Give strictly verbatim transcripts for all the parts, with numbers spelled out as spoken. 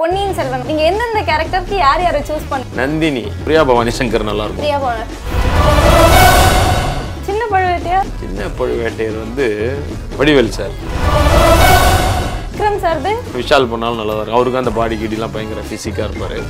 Ponniyin Selvan. You choose the character ki yaar yaar choose pan. Nandini. Priya Bhavani Shankar nalla irukum. Priya Bhavani. Chinna paduvetiyar. Chinna paduvetiyar vandu Padivel sir. Vikram sir de Vishal ponnal nalla irukum. Avurukku andha body gidila bayangara physical ah irparu.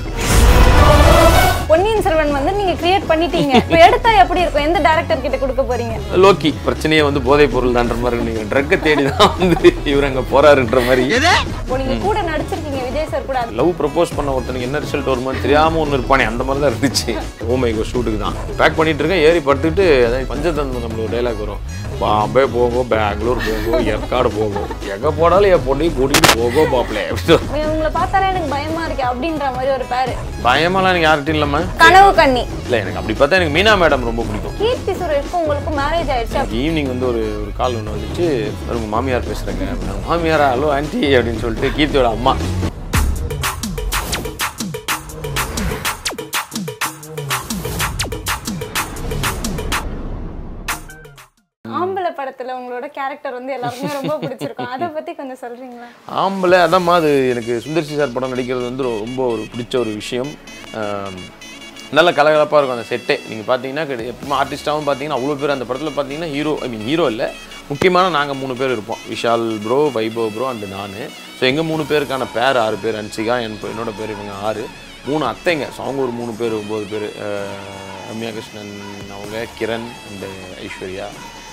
Ponniyin Selvan vandu neenga create panniteenga. Ipo edutha eppadi irukum? Endha director kitta kudukka poringa? Loki prachaniye vandu bodai porul dandra mari neenga drug thedi da vandu ivanga porarundra mari. Edha? Po neenga kuda nadichirkinga Vijay sir kuda. Love propose panna orthana enna result varuma theriyama onnu irpane andha mari da irundhuchu. Oh my god shoot ku da. Pack pannitirukken yeri padukitte adha panjathandam nammalo dialogue varum. Bombay pogo Bangalore pogo Yerkad pogo. Yaga podala ya ponni kudindu pogo baaple. Ungala paathara enakku bayama irukku abindra mari oru pair. Bayamala neenga yaarttu illama. Kanavu kanni. Illa enakku apdi paatha enakku Meena madam romba pidikum. Keerthi Sureshku ungalku marriage aayirucha. Evening vandu oru oru call onnu vanduchu. Unga maamiyar pesranga. Maamiyara hello auntie appdi solittu Keerthiyoda amma. படத்துல உங்களோட character வந்து எல்லாரும் ரொம்ப பிடிச்சிருக்கும். அத பத்தி கொஞ்சம் சொல்றீங்களா? ஆம்பள அதான் அது எனக்கு சுந்தர்சி சார் படம் நடிக்கிறது வந்து ரொம்ப ஒரு பிடிச்ச ஒரு விஷயம். நல்ல கலகலப்பா இருக்கும் அந்த செட்டே. நீங்க பாத்தீங்கன்னா எப்பவும் ஆர்டிஸ்டாவும் பாத்தீங்கன்னா அவ்வளவு பேர் அந்த படத்துல பாத்தீங்கன்னா ஹீரோ ஐ மீன் ஹீரோ இல்ல முக்கியமான நாங்க மூணு பேர் இருப்போம். Vishal bro, Vaibhav bro and நானு. சோ எங்க மூணு பேருக்கான பேர் ஆறு பேர் அன்சிகா என்னோட பேர் இவங்க ஆறு. மூணு அத்தைங்க. சோ அவங்க ஒரு மூணு பேர் ஒன்பது பேர் ரம்யா கிருஷ்ணன் அவங்க கிரண் and ஐஸ்வர்யா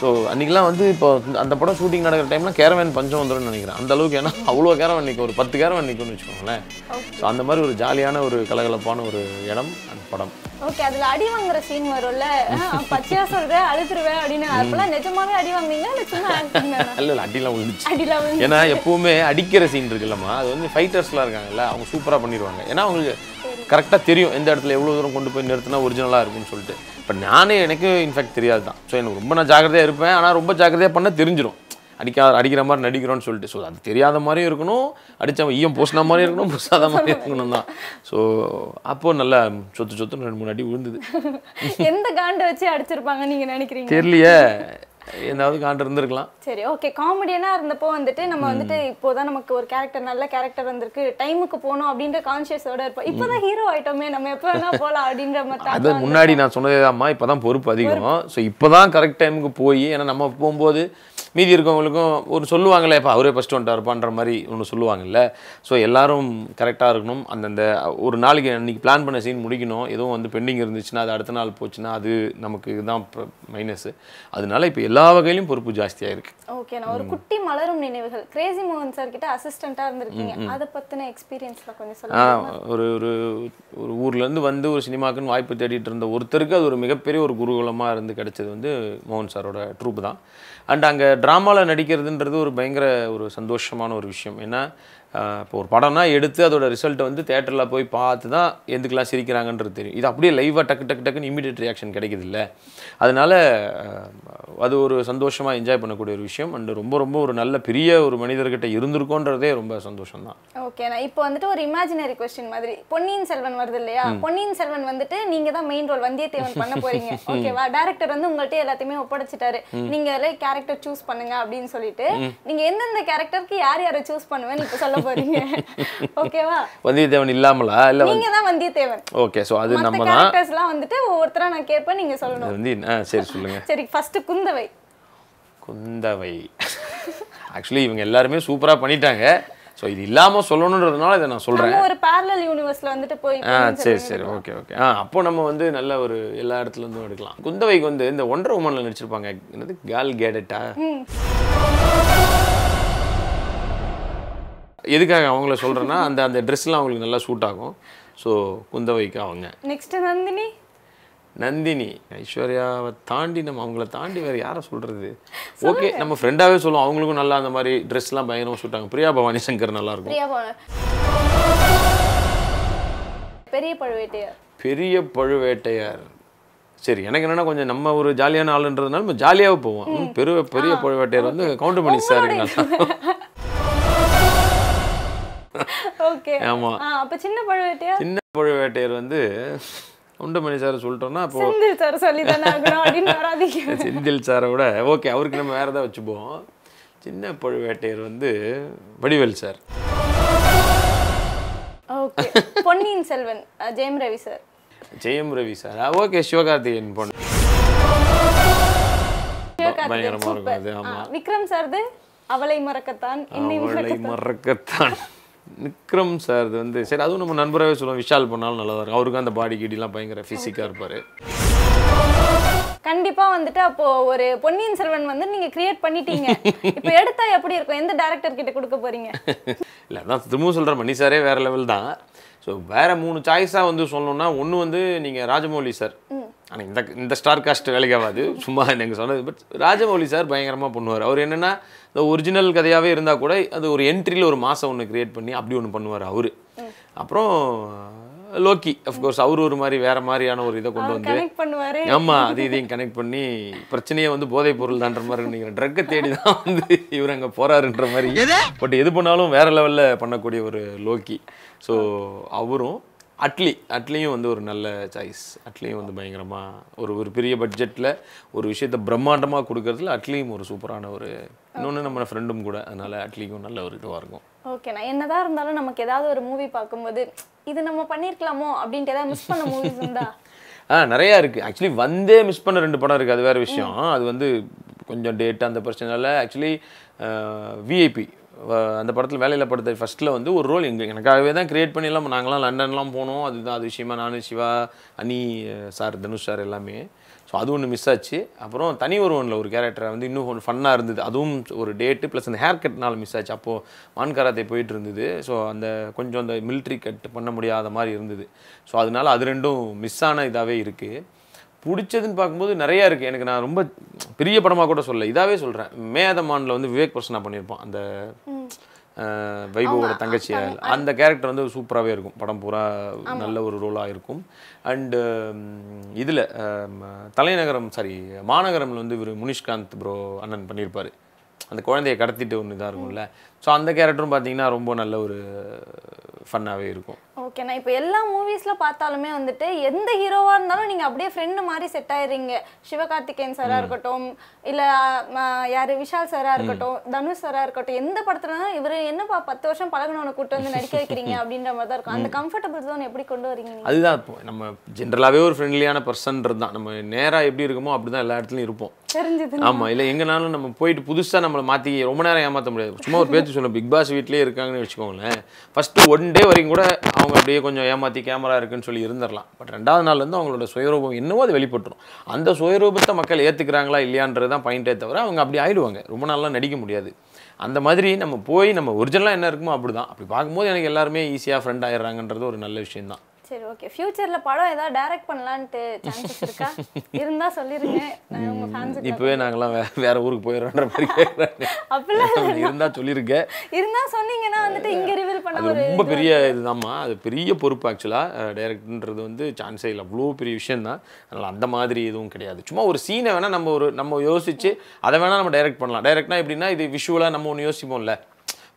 ஸோ அன்றைக்கெலாம் வந்து இப்போ அந்த படம் ஷூட்டிங் நடக்கிற டைம்லாம் கேரவேன் பஞ்சம் வந்துடும் நினைக்கிறேன் அந்த அளவுக்கு ஏன்னா அவ்வளோ கேரவன் நிற்கும் ஒரு பத்து கேரவன் நிற்கும்னு வச்சுக்கோங்களேன் ஸோ அந்த மாதிரி ஒரு ஜாலியான ஒரு கலகலப்பான ஒரு இடம் அந்த படம் ஓகே அதுல அடி வாங்குற சீன் வரும்ல பச்சையா சொல்றே அழுதுருவே அப்படினா அப்பலாம் நிஜமாவே அடி வாங்குவீங்களா இல்ல சும்மா ஆக்டிங் தானா இல்ல இல்ல அடிலாம் விழுந்துச்சு அடிலாம் விழுந்து ஏனா எப்பவுமே அடிக்கிற சீன் இருக்குலமா அது வந்து ஃபைட்டர்ஸ்லாம் இருக்காங்கல அவங்க சூப்பரா பண்ணிடுவாங்க ஏனா அவங்களுக்கு கரெக்ட்டா தெரியும் எந்த இடத்துல எவ்வளவு தூரம் கொண்டு போய் நிறுத்தினா ஒரிஜினலா இருக்கும்னு சொல்லிட்டு இப்ப நானே எனக்கு இன்ஃபேக்ட் தெரியாது தான் சோ எனக்கு ரொம்ப நான் ஜாக்கிரதையா இருப்பேன் ஆனா ரொம்ப ஜாக்கிரதையா பண்ண தெரிஞ்சிரும் அடிக்க அடிக்கிற மாதிரி நடிக்கிறோன்னு சொல்லிட்டு ஸோ அது தெரியாத மாதிரியும் இருக்கணும் அடித்த ஈயம் பூசின மாதிரி இருக்கணும் பூசாத மாதிரி இருக்கணும் தான் ஸோ அப்போது நல்லா சொத்து சொத்து ரெண்டு மூணு அடி விழுந்தது எந்த காண்டை வச்சு அடிச்சிருப்பாங்க நீங்கள் நினைக்கிறீங்க தெரியலையே ஏதாவது காண்ட் இருந்திருக்கலாம் சரி ஓகே காமெடியனா இருந்தப்போ வந்துட்டு நம்ம வந்துட்டு இப்போதான் நமக்கு ஒரு கேரக்டர் நல்ல கேரக்டர் வந்திருக்கு டைமுக்கு போணும் அப்படின்ற கான்ஷியஸோட இருப்போம் இப்போதான் ஹீரோ ஐட்டமே நம்ம எப்போ வேணா போலாம் அப்படின்ற மாதிரி அது முன்னாடி நான் சொன்னதேதாம்மா இப்போதான் பொறுப்பு அதிகம் ஸோ இப்போதான் கரெக்ட் டைமுக்கு போய் ஏன்னா நம்ம போகும்போது மீதி இருக்கவங்களுக்கும் ஒரு சொல்லுவாங்களே இப்போ அவரே ஃபஸ்ட்டு வந்துட்டாருப்பான்ற மாதிரி ஒன்று சொல்லுவாங்கல்ல ஸோ எல்லோரும் கரெக்டாக இருக்கணும் அந்தந்த ஒரு நாளைக்கு அன்றைக்கி பிளான் பண்ண சீன் முடிக்கணும் எதுவும் வந்து பெண்டிங் இருந்துச்சுன்னா அது அடுத்த நாள் போச்சுன்னா அது நமக்கு தான் மைனஸு அதனால இப்போ எல்லா வகையிலும் பொறுப்பு ஜாஸ்தியாக இருக்குது ஓகே நான் ஒரு குட்டி மலரும் நினைவுகள் கிரேசி மோகன் சார் கிட்ட அசிஸ்டண்ட்டாக இருந்திருக்கீங்க அதை பற்றின எக்ஸ்பீரியன்ஸில் கொஞ்சம் சொல்லுங்கள் ஒரு ஒரு ஒரு ஊர்லேருந்து வந்து ஒரு சினிமாக்குன்னு வாய்ப்பு தேடிட்டு இருந்த ஒருத்தருக்கு அது ஒரு மிகப்பெரிய ஒரு குருகுலமாக இருந்து கிடைச்சது வந்து மோகன் சாரோட ட்ரூப் தான் அண்ட் அங்கே ட்ராமாவில் நடிக்கிறதுன்றது ஒரு பயங்கர ஒரு சந்தோஷமான ஒரு விஷயம் ஏன்னா இப்போ ஒரு படம்னா எடுத்து அதோட ரிசல்ட்டை வந்து தேட்டரில் போய் பார்த்து தான் எதுக்கெல்லாம் சிரிக்கிறாங்கன்றது தெரியும் இது அப்படியே லைவாக டக்கு டக்கு டக்குன்னு இமீடியட் ரியாக்ஷன் கிடைக்குது இல்லை அதனால் அது ஒரு சந்தோஷமாக என்ஜாய் பண்ணக்கூடிய ஒரு விஷயம் அண்ட் ரொம்ப ரொம்ப ஒரு நல்ல பெரிய ஒரு மனிதர்கிட்ட இருந்திருக்கோன்றதே ரொம்ப சந்தோஷம் தான் ஓகே நான் இப்போ வந்துட்டு ஒரு இமேஜினரி கொஸ்டின் மாதிரி பொன்னியின் செல்வன் வருது இல்லையா பொன்னியின் செல்வன் வந்துட்டு நீங்கள் தான் மெயின் ரோல் வந்தியத்தேவன் பண்ண போறீங்க ஓகேவா டேரக்டர் வந்து உங்கள்கிட்ட எல்லாத்தையுமே ஒப்படைச்சிட்டாரு நீங்களே கேரக்டர் சூஸ் பண்ணுங்க அப்படின்னு சொல்லிட்டு நீங்கள் எந்தெந்த கேரக்டருக்கு யார் யாரை சூஸ் பண்ணுவேன்னு இப்போ சொல்ல போறீங்க ஓகேவா வந்தியத்தேவன் இல்லாமலா இல்ல நீங்க தான் வந்தியத்தேவன் ஓகே சோ அது நம்ம தான் கேரக்டர்ஸ்லாம் வந்துட்டு ஒவ்வொருத்தரா நான் கேப்பேன் நீங்க சொல்லணும் வந்து சரி சொல்லுங்க சரி ஃபர்ஸ்ட் குந்தவை குந்தவை एक्चुअली இவங்க எல்லாரும் சூப்பரா பண்ணிட்டாங்க சோ இது இல்லாம சொல்லணும்ன்றதுனால இத நான் சொல்றேன் நம்ம ஒரு parallel universeல வந்துட்டு போய் சரி சரி ஓகே ஓகே அப்போ நம்ம வந்து நல்ல ஒரு எல்லா இடத்துல இருந்து எடுக்கலாம் குந்தவைக்கு வந்து இந்த Wonder Womanல நடிச்சிருப்பாங்க என்னது கால் கேடட்டா எதுக்காக அவங்கள சொல்றேன்னா அந்த அந்த ட்ரெஸ்லாம் அவங்களுக்கு நல்லா சூட் ஆகும் ஸோ குந்தவைக்கு அவங்க நெக்ஸ்ட் நந்தினி நந்தினி ஐஸ்வர்யாவை தாண்டி நம்ம அவங்கள தாண்டி வேறு யாரை சொல்கிறது ஓகே நம்ம ஃப்ரெண்டாகவே சொல்லுவோம் அவங்களுக்கும் நல்லா அந்த மாதிரி ட்ரெஸ்லாம் பயங்கரமாக சூட் ஆகும் பிரியா பவானி சங்கர் நல்லாயிருக்கும் பிரியா பவானி பெரிய பழுவேட்டையார் பெரிய பழுவேட்டையார் சரி எனக்கு என்னன்னா கொஞ்சம் நம்ம ஒரு ஜாலியான ஆளுன்றதுனால நம்ம ஜாலியாகவே போவோம் பெரிய பெரிய பழுவேட்டையார் வந்து Goundamani sir Okay. But what did you do? வந்து உண்டமணி சார் சொல்றேன்னா அப்போ செந்தில் சார் சொல்லிதானாகணும் அப்படின வராதீங்க செந்தில் சார் கூட ஓகே அவருக்கு நம்ம வேற ஏதாவது வச்சுப்போம் சின்ன பழுவேட்டையர் வந்து Vadivel sir okay Ponniyin Selvan Jayam Ravi sir Jayam Ravi sir okay Sivakarthikeyan பொன் விக்ரம் சார்து அவளை மறக்கத்தான் அவளை மறக்கத்தான் விக்ரம் சார் வந்து சரி அதுவும் நம்ம நண்பராகவே சொல்லுவோம் விஷால் பண்ணாலும் நல்லா இருக்கும் அவருக்கு அந்த பாடி கீடிலாம் பயங்கர ஃபிசிக்காக இருப்பார் கண்டிப்பாக வந்துட்டு அப்போ ஒரு பொன்னியின் செல்வன் வந்து நீங்கள் கிரியேட் பண்ணிட்டீங்க இப்போ எடுத்தா எப்படி இருக்கும் எந்த டேரக்டர் கிட்ட கொடுக்க போறீங்க இல்லை அதான் திரும்பவும் சொல்கிறேன் மணி சாரே வேறு லெவல் தான் ஸோ வேறு மூணு சாய்ஸாக வந்து சொல்லணும்னா ஒன்று வந்து நீங்கள் ராஜமௌலி சார் ஆனால் இந்த இந்த ஸ்டார் காஸ்ட் வேலைக்காகாது சும்மா எனக்கு சொன்னது பட் ராஜமௌலி சார் பயங்கரமாக பண்ணுவார் அவர் என்னென்னா இந்த ஒரிஜினல் கதையாகவே இருந்தால் கூட அது ஒரு என்ட்ரியில் ஒரு மாதம் ஒன்று க்ரியேட் பண்ணி அப்படி ஒன்று பண்ணுவார் அவர் அப்புறம் லோக்கி அஃப்கோர்ஸ் அவர் ஒரு மாதிரி வேறு மாதிரியான ஒரு இதை கொண்டு வந்து ஆமாம் அது இதையும் கனெக்ட் பண்ணி பிரச்சனையே வந்து போதைப் பொருள் தான்ற மாதிரி நீங்கள் ட்ரக்கை தேடி தான் வந்து இவர் அங்கே போகிறாருன்ற மாதிரி பட் எது பண்ணாலும் வேறு லெவலில் பண்ணக்கூடிய ஒரு லோக்கி ஸோ அவரும் அட்லி அட்லியும் வந்து ஒரு நல்ல சாய்ஸ் அட்லியும் வந்து பயங்கரமாக ஒரு ஒரு பெரிய பட்ஜெட்டில் ஒரு விஷயத்தை பிரம்மாண்டமாக கொடுக்கறதுல அட்லியும் ஒரு சூப்பரான ஒரு இன்னொன்று நம்ம ஃப்ரெண்டும் கூட அதனால் அட்லிக்கும் நல்ல ஒரு இதுவாக இருக்கும் ஓகேண்ணா என்னதான் இருந்தாலும் நமக்கு ஏதாவது ஒரு மூவி பார்க்கும்போது இது நம்ம பண்ணியிருக்கலாமோ அப்படின்ட்டு ஏதாவது மிஸ் பண்ண மூவிஸ் இருந்தா ஆ நிறையா இருக்குது ஆக்சுவலி வந்தே மிஸ் பண்ண ரெண்டு படம் இருக்குது அது வேறு விஷயம் அது வந்து கொஞ்சம் டேட் அந்த பிரச்சனைனால ஆக்சுவலி விஐபி அந்த படத்தில் வேலையில் படுத்த ஃபஸ்ட்டில் வந்து ஒரு ரோல் எங்கள் எனக்காகவே தான் க்ரியேட் பண்ணிடலாம் நாங்களாம் லண்டன்லாம் போனோம் அதுதான் அது விஷயமா நான் சிவா அனி சார் தனுஷ் சார் எல்லாமே ஸோ அது ஒன்று மிஸ் ஆச்சு அப்புறம் தனி ஒருவனில் ஒரு கேரக்டரை வந்து இன்னும் கொஞ்சம் ஃபன்னாக இருந்தது அதுவும் ஒரு டேட்டு ப்ளஸ் அந்த ஹேர் கட்னால் மிஸ் ஆச்சு அப்போது மான்காராத்தை போயிட்டு இருந்தது ஸோ அந்த கொஞ்சம் அந்த மிலிட்ரி கட் பண்ண முடியாத மாதிரி இருந்தது ஸோ அதனால அது ரெண்டும் மிஸ் ஆன இதாகவே இருக்குது பிடிச்சதுன்னு பார்க்கும்போது நிறையா இருக்குது எனக்கு நான் ரொம்ப பெரிய படமாக கூட சொல்லலை இதாகவே சொல்கிறேன் மேதமானில் வந்து விவேக் பிரசன்னா பண்ணியிருப்போம் அந்த வைபவோட தங்கச்சியால் அந்த கேரக்டர் வந்து சூப்பராகவே இருக்கும் படம் பூரா நல்ல ஒரு ரோலாக இருக்கும் அண்டு இதில் தலைநகரம் சாரி மாநகரமில் வந்து இவர் முனிஷ்காந்த் ப்ரோ அண்ணன் பண்ணியிருப்பார் அந்த குழந்தையை கடத்திட்டு ஒன்று இதாக இருக்கும்ல ஸோ அந்த கேரக்டரும் பார்த்தீங்கன்னா ரொம்ப நல்ல ஒரு ஃபன்னாகவே இருக்கும் ஓகே நான் இப்போ எல்லா மூவிஸில் பார்த்தாலுமே வந்துட்டு எந்த ஹீரோவாக இருந்தாலும் நீங்கள் அப்படியே ஃப்ரெண்டு மாதிரி செட் ஆயிடுறீங்க சிவகார்த்திகேயன் சாராக இருக்கட்டும் இல்லை யார் விஷால் சாராக இருக்கட்டும் தனுஷ் சாராக இருக்கட்டும் எந்த படத்துலனா இவர் என்னப்பா பத்து வருஷம் பழகினவனை கூப்பிட்டு வந்து நடிக்க வைக்கிறீங்க அப்படின்ற மாதிரி தான் இருக்கும் அந்த கம்ஃபர்டபுள் ஜோன் எப்படி கொண்டு வரீங்க அதுதான் இப்போ நம்ம ஜென்ரலாகவே ஒரு ஃப்ரெண்ட்லியான பர்சன்றது தான் நம்ம நேராக எப்படி இருக்குமோ அப்படி தான் எல்லா இடத்துலையும் இருப்போம் தெரிஞ்சது ஆமாம் இல்லை எங்கேனாலும் நம்ம போயிட்டு புதுசாக நம்மளை மாற்றி ரொம்ப நேரம் ஏமாற்ற முடியாது சும்மா ஒரு பேச்சு சொல்லணும் பிக் பாஸ் வீட்லேயே இருக்காங்கன்னு வச்சுக்கோங்களேன் ஃபஸ்ட்டு ஒன் டே வரைக்கும் கூட அவங்க அப்படியே கொஞ்சம் ஏமாற்றி கேமரா இருக்குன்னு சொல்லி இருந்துடலாம் பட் ரெண்டாவது நாள்லேருந்து அவங்களோட சுயரூபம் என்னவோ அது வெளிப்பட்டுரும் அந்த சுயரூபத்தை மக்கள் ஏற்றுக்கிறாங்களா இல்லையான்றது தான் பாயிண்டே தவிர அவங்க அப்படி ஆயிடுவாங்க ரொம்ப நாளெலாம் நடிக்க முடியாது அந்த மாதிரி நம்ம போய் நம்ம ஒரிஜினலாக என்ன இருக்குமோ அப்படி தான் அப்படி பார்க்கும்போது எனக்கு எல்லாருமே ஈஸியாக ஃப்ரெண்ட் ஆயிடுறாங்கன்றது ஒரு நல்ல விஷயம் தான் சரி ஓகே ஃபியூச்சரில் படம் ஏதாவது டைரக்ட் பண்ணலான்ட்டு சான்சஸ் இருக்கா இருந்தால் சொல்லிடுங்க உங்கள் ஃபேன்ஸுக்கு இப்போவே நாங்களாம் வே வேறு ஊருக்கு போயிடுறோன்ற மாதிரி கேட்குறாங்க அப்படிலாம் இருந்தால் சொல்லியிருக்கேன் இருந்தால் சொன்னீங்கன்னா வந்துட்டு இங்கே ரிவீல் பண்ண ரொம்ப பெரிய இதுதாம்மா அது பெரிய பொறுப்பு ஆக்சுவலாக டைரக்ட்ன்றது வந்து சான்ஸே இல்லை அவ்வளோ பெரிய விஷயந்தான் அதனால் அந்த மாதிரி எதுவும் கிடையாது சும்மா ஒரு சீனை வேணால் நம்ம ஒரு நம்ம யோசிச்சு அதை வேணால் நம்ம டைரக்ட் பண்ணலாம் டைரக்ட்னா எப்படின்னா இது விஷுவலாக நம்ம ஒன்று யோசிப்போம்ல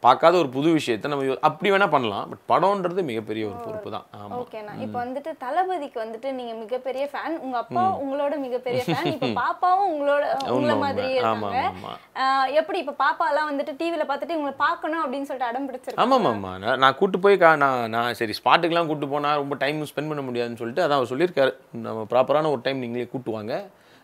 பார்க்காத ஒரு புது விஷயத்தை நம்ம அப்படி வேணால் பண்ணலாம் பட் படம்ன்றது மிகப்பெரிய ஒரு பொறுப்பு தான் ஓகேண்ணா இப்போ வந்துட்டு தளபதிக்கு வந்துட்டு நீங்கள் மிகப்பெரிய ஃபேன் உங்கள் அப்பா உங்களோட மிகப்பெரிய ஃபேன் இப்போ பாப்பாவும் உங்களோட உங்களை மாதிரியே இருக்காங்க எப்படி இப்போ பாப்பாலாம் வந்துட்டு டிவியில் பார்த்துட்டு உங்களை பார்க்கணும் அப்படின்னு சொல்லிட்டு அடம் பிடிச்சிருக்கேன் ஆமாம் ஆமாம் நான் நான் கூப்பிட்டு போய் கா நான் நான் சரி ஸ்பாட்டுக்கெலாம் கூப்பிட்டு போனால் ரொம்ப டைம் ஸ்பெண்ட் பண்ண முடியாதுன்னு சொல்லிட்டு அதான் அவர் சொல்லியிருக்காரு நம்ம ப்ராப்பரான ஒரு டைம் நீங்களே கூப்பிட்டு வாங்க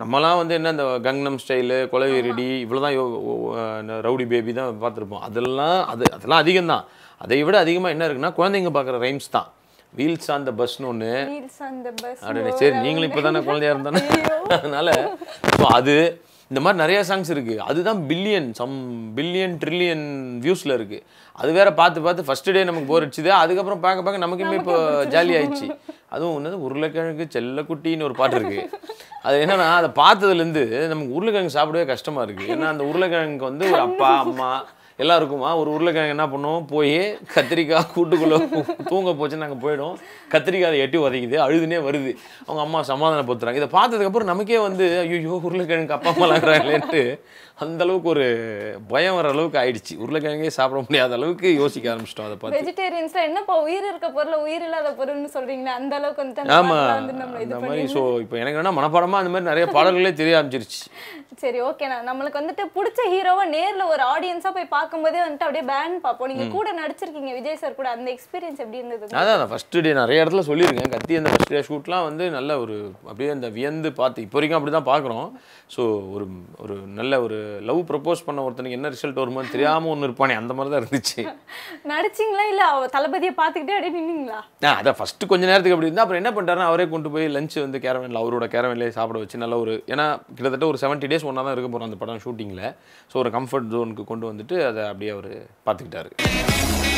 நம்மலாம் வந்து என்ன இந்த கங்னம் ஸ்டைலு கொலவெறிடி இவ்வளோதான் ரவுடி பேபி தான் பார்த்துருப்போம் அதெல்லாம் அது அதெல்லாம் அதிகம்தான் அதை விட அதிகமாக என்ன இருக்குன்னா குழந்தைங்க பார்க்குற ரைம்ஸ் தான் வீல்ஸ் ஆன் த பஸ்ன்னு ஒன்று அப்படின்னு சரி நீங்களும் இப்போ தானே குழந்தையாக இருந்தானே அதனால் ஸோ அது இந்த மாதிரி நிறையா சாங்ஸ் இருக்குது அதுதான் பில்லியன் சம் பில்லியன் ட்ரில்லியன் வியூஸில் இருக்குது அது வேறு பார்த்து பார்த்து ஃபஸ்ட்டு டே நமக்கு போர் அடிச்சுது அதுக்கப்புறம் பார்க்க பார்க்க நமக்குமே இப்போ ஜாலி ஆயிடுச்சு அதுவும் ஒன்று உருளைக்கிழங்கு செல்லக்குட்டின்னு ஒரு பாட்டு இருக்குது அது என்னன்னா அத பார்த்ததுல இருந்து நமக்கு உருளைக்கிழங்கு சாப்பிடவே கஷ்டமா இருக்கு. ஏன்னா அந்த உருளைக்கிழங்குக்கு வந்து ஒரு அப்பா அம்மா எல்லாரும் இருக்குமா. ஒரு உருளைக்கிழங்கு என்ன பண்ணுவோம், போய் கத்திரிக்காய் கூட்டுக்குள்ளே தூங்க போச்சு, நாங்கள் போயிடும் கத்திரிக்காய் அதை எட்டி உதைக்குது, அழுதுனே வருது, அவங்க அம்மா சமாதானப்படுத்துகிறாங்க. இதை பார்த்ததுக்கப்புறம் நமக்கே வந்து ஐயோ உருளைக்கிழங்கு அப்பா அம்மாலாங்கிறாங்களேன்ட்டு அந்தளவுக்கு ஒரு பயம் வர அளவுக்கு ஆயிடுச்சு. உருளைக்கிழங்கே சாப்பிட முடியாத அளவுக்கு யோசிக்க ஆரம்பிச்சிட்டோம். அதை பார்த்து வெஜிடேரியன்ஸில் என்னப்போ உயிர் இருக்க பொருள் உயிர் இல்லாத பொருள்னு சொல்கிறீங்களா, அந்த அளவுக்கு வந்து. ஆமாம், இந்த மாதிரி. ஸோ இப்போ எனக்கு என்ன மனப்பாடமாக அந்த மாதிரி நிறைய பாடல்களே தெரிய ஆரம்பிச்சிருச்சு. சரி, ஓகேண்ணா. நம்மளுக்கு வந்துட்டு பிடிச்ச ஹீரோவை நேரில் ஒரு ஆடியன்ஸாக போய் பார்க்க போதே வந்துட்டு அப்படியே பேண்ட் பார்ப்போம். நீங்க கூட நடிச்சிருக்கீங்க விஜய் சார் கூட, அந்த எக்ஸ்பீரியன்ஸ் எப்படி இருந்தது? அதான் ஃபர்ஸ்ட் டே நிறைய இடத்துல சொல்லியிருக்கேன். கத்தி அந்த ஃபர்ஸ்ட் டே ஷூட்லாம் வந்து நல்ல ஒரு அப்படியே அந்த வியந்து பார்த்து இப்போ வரைக்கும் அப்படி தான் பார்க்குறோம். ஸோ ஒரு ஒரு நல்ல ஒரு லவ் ப்ரப்போஸ் பண்ண ஒருத்தனுக்கு என்ன ரிசல்ட் வருமோ தெரியாமல் ஒன்று இருப்பானே, அந்த மாதிரி தான் இருந்துச்சு. நடிச்சிங்களா இல்லை தளபதியை பார்த்துக்கிட்டே அப்படியே நின்னீங்களா? ஆ அதான் ஃபஸ்ட்டு கொஞ்சம் நேரத்துக்கு அப்படி இருந்தால் அப்புறம் என்ன பண்ணுறாருன்னா அவரே கொண்டு போய் லஞ்ச் வந்து கேரவனில் அவரோட கேரவன்லேயே சாப்பிட வச்சு நல்ல ஒரு, ஏன்னா கிட்டத்தட்ட ஒரு செவன்ட்டி டேஸ் ஒன்றா தான் இருக்க போகிறோம் அந்த படம் ஷூட்டிங்கில். ஸோ ஒரு கம்ஃபர்ட் ஜோனுக்கு கொண்டு வந்துட்டு அதை அப்படியே அவர் பார்த்துக்கிட்டாரு.